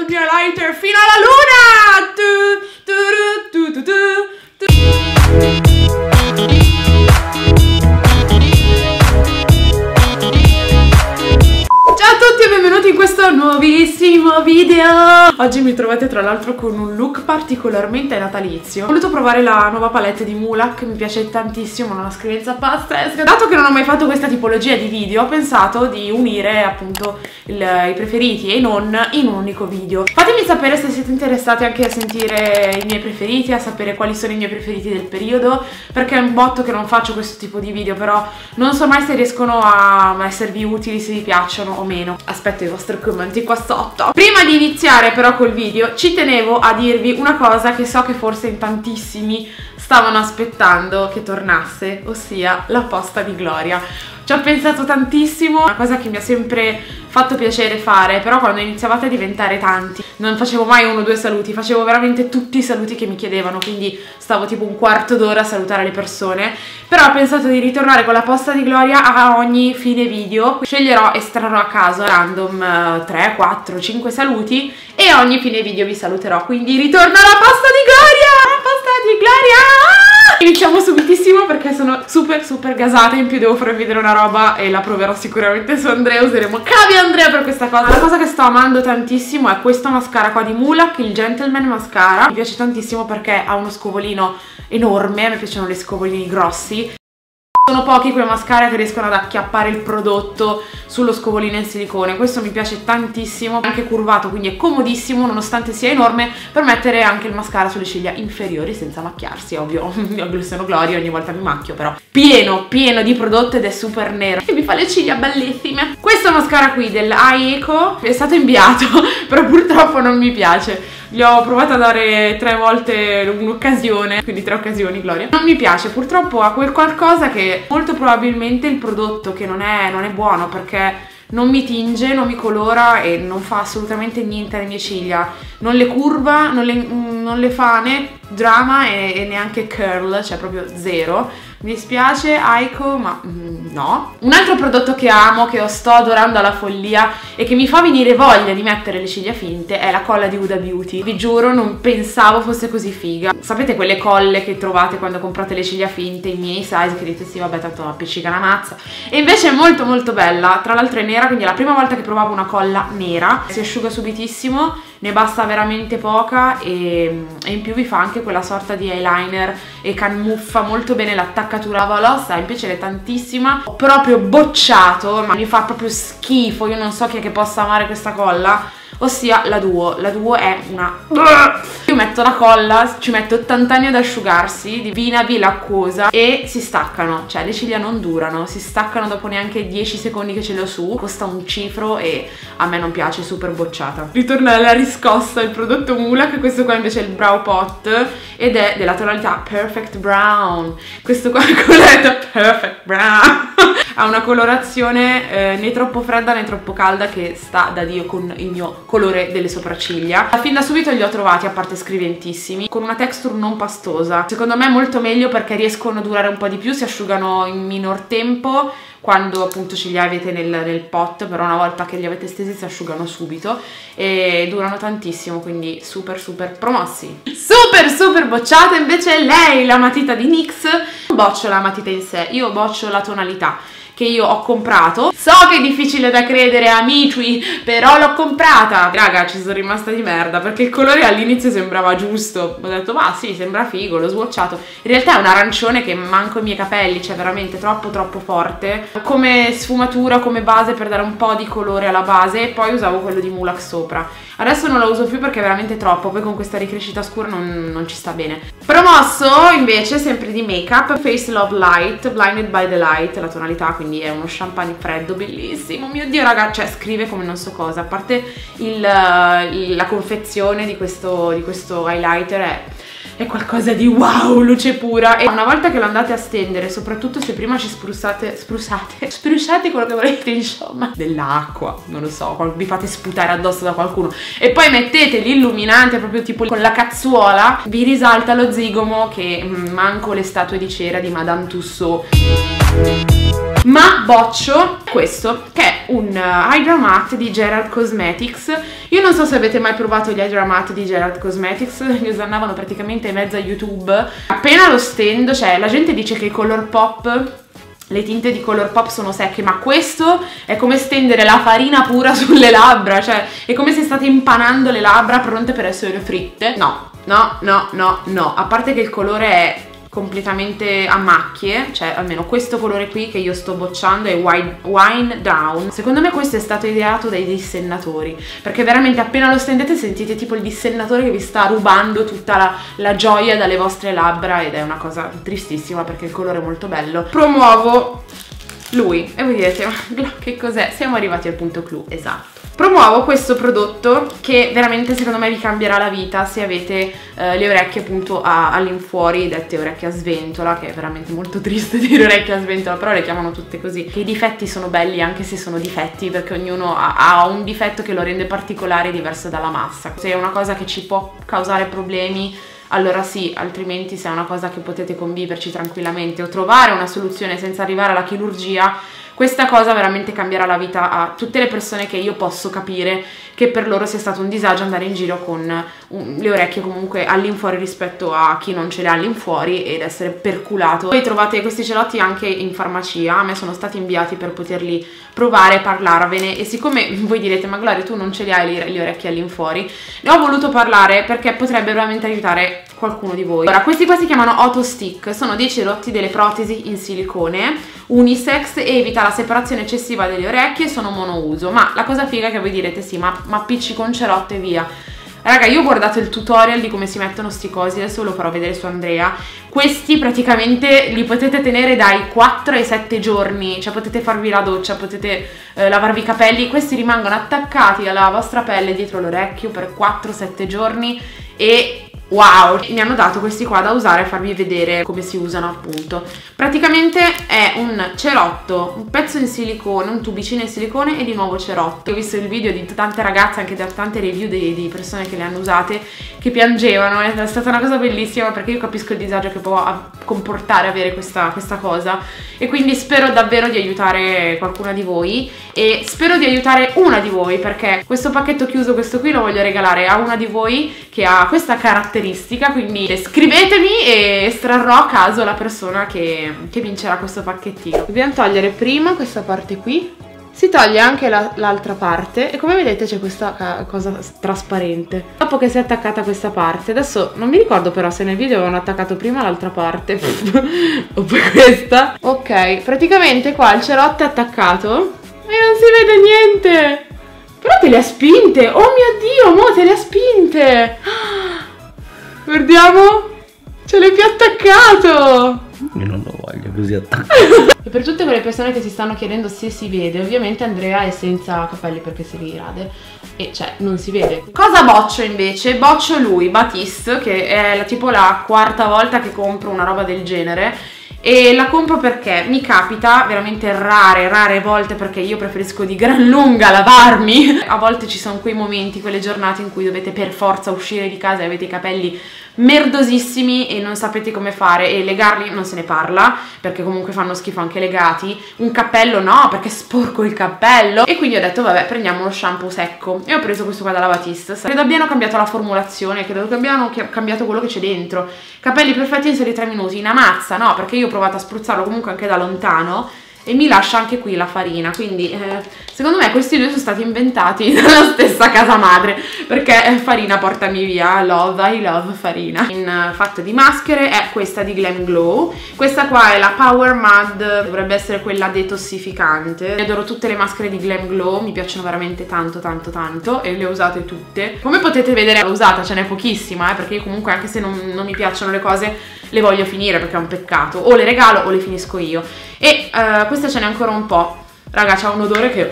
tutti a lighter fino alla luna! Ciao a tutti e benvenuti in questo nuovissimo video! Oggi mi trovate tra l'altro con un look particolarmente natalizio. Ho voluto provare la nuova palette di Mulac, mi piace tantissimo, ha una scrivenza pazzesca. Dato che non ho mai fatto questa tipologia di video, ho pensato di unire appunto i preferiti e non in un unico video. Fatemi sapere se siete interessati anche a sentire i miei preferiti, a sapere quali sono i miei preferiti del periodo, perché è un botto che non faccio questo tipo di video, però non so mai se riescono a esservi utili, se vi piacciono o meno. Aspetto i vostri commenti qua sotto. Prima di iniziare però col video ci tenevo a dirvi una cosa che so che forse in tantissimi stavano aspettando che tornasse, ossia la posta di Gloria. Ci ho pensato tantissimo, una cosa che mi ha sempre fatto piacere fare, però quando iniziavate a diventare tanti non facevo mai uno o due saluti, facevo veramente tutti i saluti che mi chiedevano, quindi stavo tipo un quarto d'ora a salutare le persone. Però ho pensato di ritornare con la posta di Gloria a ogni fine video, sceglierò e estrarrò a caso random 3, 4, 5 saluti e a ogni fine video vi saluterò, quindi ritorno alla posta di Gloria! La posta di Gloria! Iniziamo subitissimo perché sono super gasata. In più devo farvi vedere una roba e la proverò sicuramente su Andrea. Useremo Cavi Andrea per questa cosa. La cosa che sto amando tantissimo è questo mascara qua di Mulac, il Gentleman mascara. Mi piace tantissimo perché ha uno scovolino enorme, a me piacciono gli scovolini grossi. Sono pochi quei mascara che riescono ad acchiappare il prodotto sullo scovolino in silicone. Questo mi piace tantissimo, è anche curvato, quindi è comodissimo nonostante sia enorme per mettere anche il mascara sulle ciglia inferiori senza macchiarsi, ovvio. Io sono Gloria, ogni volta mi macchio, però pieno di prodotto ed è super nero e mi fa le ciglia bellissime. Questo mascara qui dell'Aiko è stato inviato però purtroppo non mi piace. Gli ho provato a dare 3 volte un'occasione, quindi 3 occasioni Gloria. Non mi piace, purtroppo ha quel qualcosa che molto probabilmente il prodotto che non è buono, perché non mi tinge, non mi colora e non fa assolutamente niente alle mie ciglia. Non le curva, non le fa né drama e neanche curl, cioè proprio zero. Mi dispiace Aiko, ma no. Un altro prodotto che amo, che sto adorando alla follia e che mi fa venire voglia di mettere le ciglia finte è la colla di Huda Beauty. Vi giuro, non pensavo fosse così figa. Sapete quelle colle che trovate quando comprate le ciglia finte, i miei size, che dite sì vabbè tanto appiccica la mazza, e invece è molto bella. Tra l'altro è nera, quindi è la prima volta che provavo una colla nera. Si asciuga subitissimo, ne basta veramente poca e in più vi fa anche quella sorta di eyeliner e camuffa molto bene l'attaccatura. La Valossa mi piace tantissima. Ho proprio bocciato, ma mi fa proprio schifo, io non so chi è che possa amare questa colla, ossia la Duo. La Duo è una... Io metto la colla, ci metto 80 anni ad asciugarsi, divina acquosa, e si staccano, cioè le ciglia non durano, si staccano dopo neanche 10 secondi che ce l'ho su. Costa un cifro e a me non piace, super bocciata. Ritorna alla riscossa il prodotto Mulac, questo qua invece è il Brow Pot ed è della tonalità Perfect Brown. Questo qua è colletto Perfect Brown. Ha una colorazione né troppo fredda né troppo calda, che sta da Dio con il mio colore delle sopracciglia. Fin da subito li ho trovati, a parte scriventissimi, con una texture non pastosa. Secondo me è molto meglio perché riescono a durare un po' di più, si asciugano in minor tempo quando appunto ce li avete nel pot, però una volta che li avete stesi si asciugano subito e durano tantissimo, quindi super promossi. Super bocciata invece lei, la matita di NYX. Non boccio la matita in sé, io boccio la tonalità che io ho comprato. So che è difficile da credere amici, però l'ho comprata. Raga, ci sono rimasta di merda perché il colore all'inizio sembrava giusto, ho detto ma sì, sembra figo, l'ho swatchato, in realtà è un arancione che manco i miei capelli, cioè veramente troppo forte. Come sfumatura, come base, per dare un po' di colore alla base, e poi usavo quello di Mulac sopra. Adesso non la uso più perché è veramente troppo, poi con questa ricrescita scura non ci sta bene. Promosso invece sempre di make up Face Love Light, Blinded by the Light la tonalità, quindi è uno champagne freddo bellissimo. Mio Dio raga, cioè scrive come non so cosa. A parte la confezione di questo highlighter è qualcosa di wow, luce pura. E una volta che lo andate a stendere, soprattutto se prima ci spruzzate quello che volete, insomma, dell'acqua, non lo so, vi fate sputare addosso da qualcuno, e poi mettete l'illuminante proprio tipo con la cazzuola, vi risalta lo zigomo che manco le statue di cera di Madame Tussauds. ma boccio questo, che è un Hydra Matte di Gerard Cosmetics. Io non so se avete mai provato gli Hydra Matte di Gerard Cosmetics, li usavano praticamente in mezzo a YouTube. Appena lo stendo, cioè la gente dice che i color pop, le tinte di color pop sono secche, ma questo è come stendere la farina pura sulle labbra, cioè è come se state impanando le labbra pronte per essere fritte. No, no, no, no, no, a parte che il colore è completamente a macchie, cioè almeno questo colore qui che io sto bocciando è Wine Down. Secondo me questo è stato ideato dai dissennatori, perché veramente appena lo stendete sentite tipo il dissennatore che vi sta rubando tutta la gioia dalle vostre labbra, ed è una cosa tristissima perché il colore è molto bello. Promuovo lui e voi direte ma che cos'è? Siamo arrivati al punto clou, esatto. Promuovo questo prodotto che veramente secondo me vi cambierà la vita se avete le orecchie appunto all'infuori, dette orecchie a sventola, che è veramente molto triste dire orecchie a sventola, però le chiamano tutte così. Che i difetti sono belli anche se sono difetti, perché ognuno ha un difetto che lo rende particolare e diverso dalla massa. Se è una cosa che ci può causare problemi, allora sì, altrimenti se è una cosa che potete conviverci tranquillamente o trovare una soluzione senza arrivare alla chirurgia, questa cosa veramente cambierà la vita a tutte le persone che io posso capire che per loro sia stato un disagio andare in giro con le orecchie comunque all'infuori rispetto a chi non ce le ha all'infuori ed essere perculato. Poi trovate questi cerotti anche in farmacia, a me sono stati inviati per poterli provare e parlarvene, e siccome voi direte ma Gloria tu non ce li hai le orecchie all'infuori, ne ho voluto parlare perché potrebbe veramente aiutare qualcuno di voi. Allora, questi qua si chiamano Otostick, sono dei cerotti delle protesi in silicone unisex e evita la separazione eccessiva delle orecchie, sono monouso. Ma la cosa figa è che voi direte sì, ma appiccico un cerotto e via. Raga, io ho guardato il tutorial di come si mettono sti cosi, adesso ve lo farò vedere su Andrea. Questi praticamente li potete tenere dai 4 ai 7 giorni, cioè potete farvi la doccia, potete lavarvi i capelli, questi rimangono attaccati alla vostra pelle dietro l'orecchio per 4-7 giorni e wow, mi hanno dato questi qua da usare e farvi vedere come si usano appunto. Praticamente è un cerotto, un pezzo in silicone, un tubicino in silicone e di nuovo cerotto. Ho visto il video di tante ragazze, anche da tante review di persone che le hanno usate, che piangevano, è stata una cosa bellissima perché io capisco il disagio che può comportare avere questa cosa, e quindi spero davvero di aiutare qualcuna di voi e spero di aiutare una di voi, perché questo pacchetto chiuso, questo qui, lo voglio regalare a una di voi che ha questa caratteristica. Quindi scrivetemi e estrarrò a caso la persona che vincerà questo pacchettino. Dobbiamo togliere prima questa parte qui, si toglie anche l'altra parte e come vedete c'è questa cosa trasparente. Dopo che si è attaccata questa parte, adesso non mi ricordo però se nel video avevano attaccato prima l'altra parte o poi questa. Ok, praticamente qua il cerotto è attaccato e non si vede niente, però te le ha spinte, oh mio Dio, mo te le ha spinte. Guardiamo, ce l'hai più attaccato! Io non lo voglio così attaccato. E per tutte quelle persone che si stanno chiedendo se si vede, ovviamente Andrea è senza capelli perché se li rade e cioè non si vede. Cosa boccio invece? Boccio lui, Batiste, che è tipo la quarta volta che compro una roba del genere. E la compro perché mi capita veramente rare volte, perché io preferisco di gran lunga lavarmi. A volte ci sono quei momenti, quelle giornate in cui dovete per forza uscire di casa e avete i capelli merdosissimi e non sapete come fare, e legarli non se ne parla perché comunque fanno schifo anche legati. Un cappello no, perché sporco il cappello, e quindi ho detto vabbè, prendiamo lo shampoo secco e ho preso questo qua dalla Batiste. Credo abbiano cambiato la formulazione, credo abbiano cambiato quello che c'è dentro. Capelli perfetti in soli 3 minuti, una mazza no, perché io ho provato a spruzzarlo comunque anche da lontano e mi lascia anche qui la farina, quindi secondo me questi due sono stati inventati dalla stessa casa madre, perché farina portami via, love, I love farina. Fatto di maschere è questa di Glam Glow, questa qua è la Power Mud, dovrebbe essere quella detossificante. Io adoro tutte le maschere di Glam Glow, mi piacciono veramente tanto e le ho usate tutte. Come potete vedere l'ho usata, ce n'è pochissima perché io comunque anche se non mi piacciono le cose le voglio finire perché è un peccato, o le regalo o le finisco io. E questa ce n'è ancora un po'. Raga, c'ha un odore che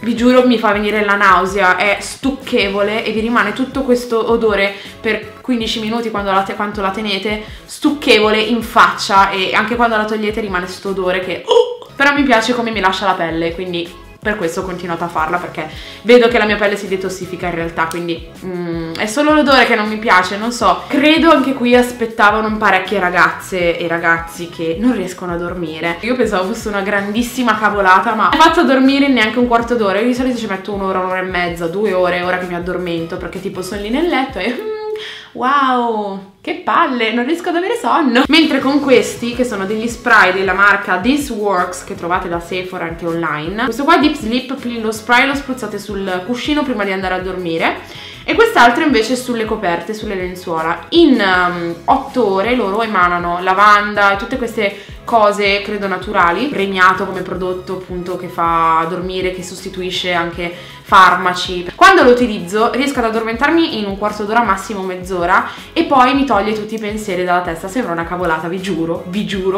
vi giuro mi fa venire la nausea, è stucchevole e vi rimane tutto questo odore per 15 minuti quanto la tenete, stucchevole in faccia, e anche quando la togliete rimane questo odore che però mi piace come mi lascia la pelle, quindi per questo ho continuato a farla, perché vedo che la mia pelle si detossifica in realtà, quindi è solo l'odore che non mi piace, non so. Credo anche qui aspettavano parecchie ragazze e ragazzi che non riescono a dormire. Io pensavo fosse una grandissima cavolata, ma non faccio dormire neanche un quarto d'ora. Io di solito ci metto un'ora, un'ora e mezza, 2 ore, ora che mi addormento, perché tipo sono lì nel letto e wow, che palle, non riesco ad avere sonno. Mentre con questi, che sono degli spray della marca This Works, che trovate da Sephora anche online, questo qua Deep Sleep, lo spray lo spruzzate sul cuscino prima di andare a dormire, e quest'altro invece sulle coperte, sulle lenzuola. In 8 ore loro emanano lavanda e tutte queste cose, credo naturali, premiato come prodotto appunto che fa dormire, che sostituisce anche farmaci. Quando lo utilizzo riesco ad addormentarmi in un quarto d'ora, massimo mezz'ora, e poi mi toglie tutti i pensieri dalla testa. Sembra una cavolata, vi giuro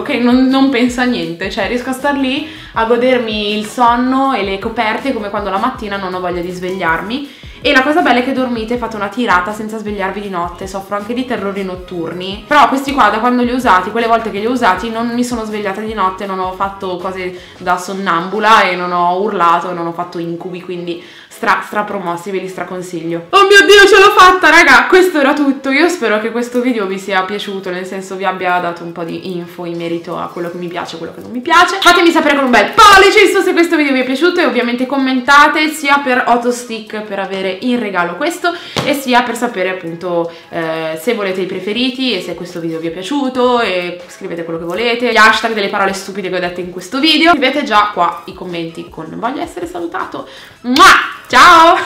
che non penso a niente, cioè riesco a star lì a godermi il sonno e le coperte come quando la mattina non ho voglia di svegliarmi. E la cosa bella è che dormite, fate una tirata senza svegliarvi di notte. Soffro anche di terrori notturni, però questi qua da quando li ho usati, quelle volte che li ho usati, non mi sono svegliata di notte, non ho fatto cose da sonnambula e non ho urlato, non ho fatto incubi, quindi stra promossi, ve li straconsiglio. Oh mio Dio, ce l'ho fatta raga, questo era tutto. Io spero che questo video vi sia piaciuto, nel senso vi abbia dato un po' di info in merito a quello che mi piace e quello che non mi piace. Fatemi sapere con un bel pollice in su se questo video vi è piaciuto, e ovviamente commentate sia per Otostick per avere in regalo questo, e sia per sapere appunto se volete i preferiti e se questo video vi è piaciuto, e scrivete quello che volete, gli hashtag delle parole stupide che ho detto in questo video. Scrivete già qua i commenti con "voglio essere salutato". Mua! Ciao!